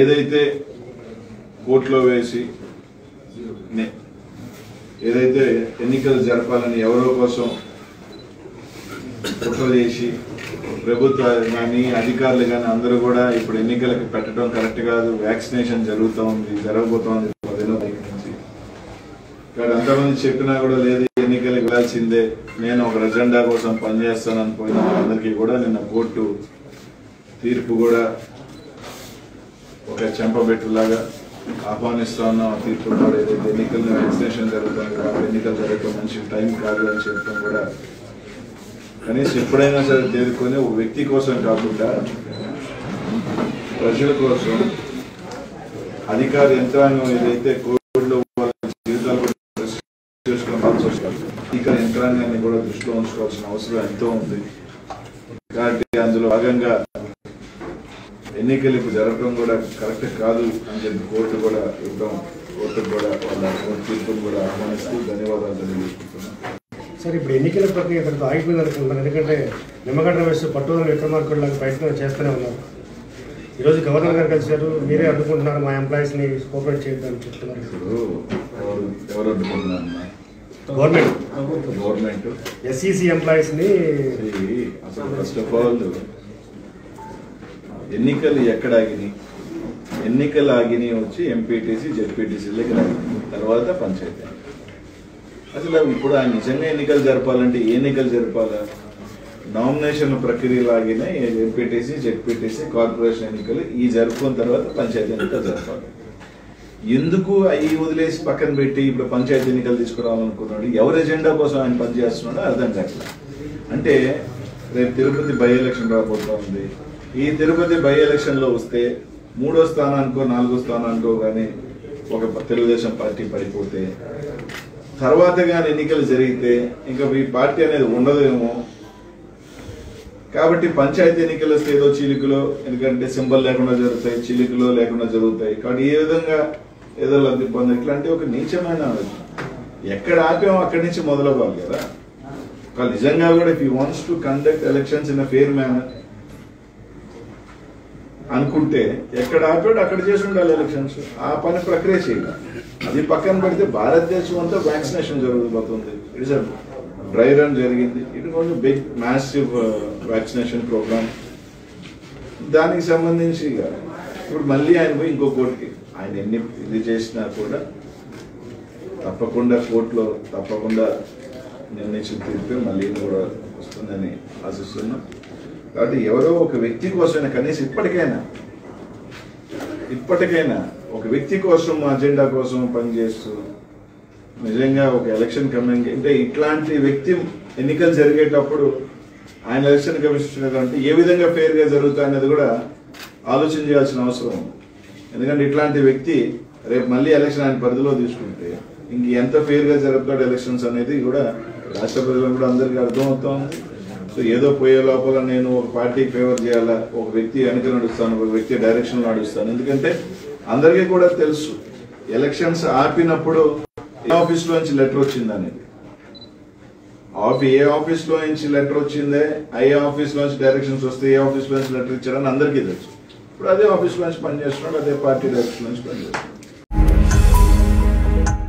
ఏదైతే కోర్టులో వేసి ఏదైతే ఎన్నికలు జరపాలని ఎవరో కోసం కుట్రలు చేసి ప్రభుత్వాన్ని అధికారులు గాని అందరూ కూడా ఇప్పుడు ఎన్నికలకు పెట్టడం కరెక్ట్ కాదు, వ్యాక్సినేషన్ జరుగుతోంది జరగబోతోంది 15వ తారీఖు నుంచి కానీ అంతమంది చెప్పినా కూడా లేదు ఎన్నికలకు వెళ్ళాల్సిందే నేను ఒక ఎజెండా కోసం పనిచేస్తానని పోయిన అందరికీ కూడా నిన్న కోర్టు తీర్పు కూడా ఒక చెంపబెట్టులాగా ఆహ్వానిస్తా ఉన్నాం. తీర్పు కూడా ఏదైతే ఎన్నికల్లో వ్యాక్సినేషన్ జరుగుతుంది కాబట్టి ఎన్నికలు జరగడం మంచి టైం కాదు అని చెప్పడం కూడా కనీసం ఎప్పుడైనా సరే తేరుకొని ఒక వ్యక్తి కోసం కాకుండా ప్రజల కోసం అధికార యంత్రాంగం ఏదైతే కోవిడ్లో జీవితాలు అధికార యంత్రాంగాన్ని కూడా దృష్టిలో ఉంచుకోవాల్సిన అవసరం ఎంతో ఉంది. కాబట్టి అందులో భాగంగా ఎన్నికలు ఇప్పుడు జరపడం కూడా కరెక్ట్ కాదు అని చెప్పి కోర్టు కూడా ఇవ్వడం కోర్టు కూడా వాళ్ళ తీర్పును కూడా ఆహ్వానిస్తూ ధన్యవాదాలు తెలియజేసుకుంటున్నాను. సార్, ఇప్పుడు ఎన్నికల ప్రక్రియ తర్వాత ఆగిపోయిందనుకుంటున్నారు, ఎందుకంటే నిమ్మగడ్డ వేస్తూ పట్టుదల విక్రమార్కుడిలాగా ప్రయత్నం చేస్తూనే ఉన్నారు. ఈరోజు గవర్నర్ గారు కలిశారు, మీరే అడ్డుకుంటున్నారు మా ఎంప్లాయీస్ని కోఆపరేట్ చేయడానికి చెప్తున్నారు. ఎవరు అడ్డుకుంటున్నారు? గవర్నమెంట్ ఎస్ఈసి ఎంప్లాయీస్ని. అసలు ఫస్ట్ ఆఫ్ ఆల్ ఎన్నికలు ఎక్కడ ఆగినాయి? ఎన్నికలు ఆగినాయి వచ్చి ఎంపీటీసీ జెడ్పీటీసీ దగ్గర ఆగినాయి, తర్వాత పంచాయతీ. అసలు ఇప్పుడు ఆయన నిజంగా ఎన్నికలు జరపాలంటే ఏ ఎన్నికలు జరపాలా? నామినేషన్ ప్రక్రియలు ఆగినాయి, ఎంపీటీసీ జెడ్పీటీసీ కార్పొరేషన్ ఎన్నికలు ఈ జరుపుకున్న తర్వాత పంచాయతీ ఎన్నికలు జరపాలి. ఎందుకు అవి వదిలేసి పక్కన పెట్టి ఇప్పుడు పంచాయతీ ఎన్నికలు తీసుకురావాలనుకున్నాడు? ఎవరి ఎజెండా కోసం ఆయన పనిచేస్తున్నాడో అర్థం కావట్లా. అంటే రేపు తిరుపతి బై ఎలక్షన్ రాబోతా ఉంది. ఈ తిరుపతి బై ఎలక్షన్లో వస్తే 3వ స్థానానికో 4వ స్థానానికో కానీ ఒక తెలుగుదేశం పార్టీ పడిపోతే తర్వాత కానీ ఎన్నికలు జరిగితే ఇంకా ఈ పార్టీ అనేది ఉండదేమో. కాబట్టి పంచాయతీ ఎన్నికలు వస్తే ఏదో చిలుకలో, ఎందుకంటే సింబల్ లేకుండా జరుగుతాయి, చిలుకలో లేకుండా జరుగుతాయి. కాబట్టి ఈ విధంగా ఏదో లబ్ధి పొంది ఇట్లాంటి ఒక నీచమైన ఆలోచన. ఎక్కడ ఆపామో అక్కడి నుంచి మొదలవ్వాలి కదా. నిజంగా కూడా if you wants to conduct elections in a fair manner అనుకుంటే ఎక్కడ ఆపాడు అక్కడ చేసి ఉండాలి ఎలక్షన్స్. ఆ పని ప్రక్రియ చేయాలి. అది పక్కన పెడితే భారతదేశం అంతా వ్యాక్సినేషన్ జరగబోతుంది. ఇట్స్ డ్రై రన్ జరిగింది, ఇట్ కొంచెం బిగ్ మ్యాసివ్ వ్యాక్సినేషన్ ప్రోగ్రామ్. దానికి సంబంధించి ఇప్పుడు మళ్ళీ ఆయన పోయి ఇంకో కోర్టుకి ఆయన ఎన్ని ఇది చేసినా కూడా తప్పకుండా కోర్టులో తప్పకుండా నిర్ణయించిన తీర్పే మళ్ళీ కూడా వస్తుందని ఆశిస్తున్నాం. కాబట్టి ఎవరో ఒక వ్యక్తి కోసమైనా కనీసం ఇప్పటికైనా ఒక వ్యక్తి కోసం అజెండా కోసం పనిచేస్తూ నిజంగా ఒక ఎలక్షన్ కమిషన్ అంటే ఇట్లాంటి వ్యక్తి ఎన్నికలు జరిగేటప్పుడు ఆయన ఎలక్షన్ కమిషన్ అంటే ఏ విధంగా ఫెయిర్గా జరుగుతాయి అనేది కూడా ఆలోచన చేయాల్సిన అవసరం ఉంది. ఎందుకంటే ఇట్లాంటి వ్యక్తి రేపు మళ్ళీ ఎలక్షన్ ఆయన పరిధిలో తీసుకుంటే ఇంక ఎంత ఫెయిర్గా జరుగుతాడు ఎలక్షన్స్ అనేది కూడా రాష్ట్ర ప్రజలకు కూడా అందరికీ అర్థమవుతా ఉంది. సో ఏదో పోయే లోపల నేను ఒక పార్టీకి ఫేవర్ చేయాలా, ఒక వ్యక్తి వెనక నడుస్తాను, ఒక వ్యక్తి డైరెక్షన్లో నడుస్తాను. ఎందుకంటే అందరికీ కూడా తెలుసు ఎలక్షన్స్ ఆపినప్పుడు ఏ ఆఫీస్లో నుంచి లెటర్ వచ్చింది అనేది, ఏ ఆఫీస్లో నుంచి లెటర్ వచ్చిందే, ఏ ఆఫీస్లో నుంచి డైరెక్షన్స్ వస్తే ఏ ఆఫీస్లో నుంచి లెటర్ ఇచ్చారని అందరికీ తెలుసు. ఇప్పుడు అదే ఆఫీస్లో నుంచి పనిచేస్తున్నాడు, అదే పార్టీ డైరెక్షన్ నుంచి పనిచేస్తున్నాడు.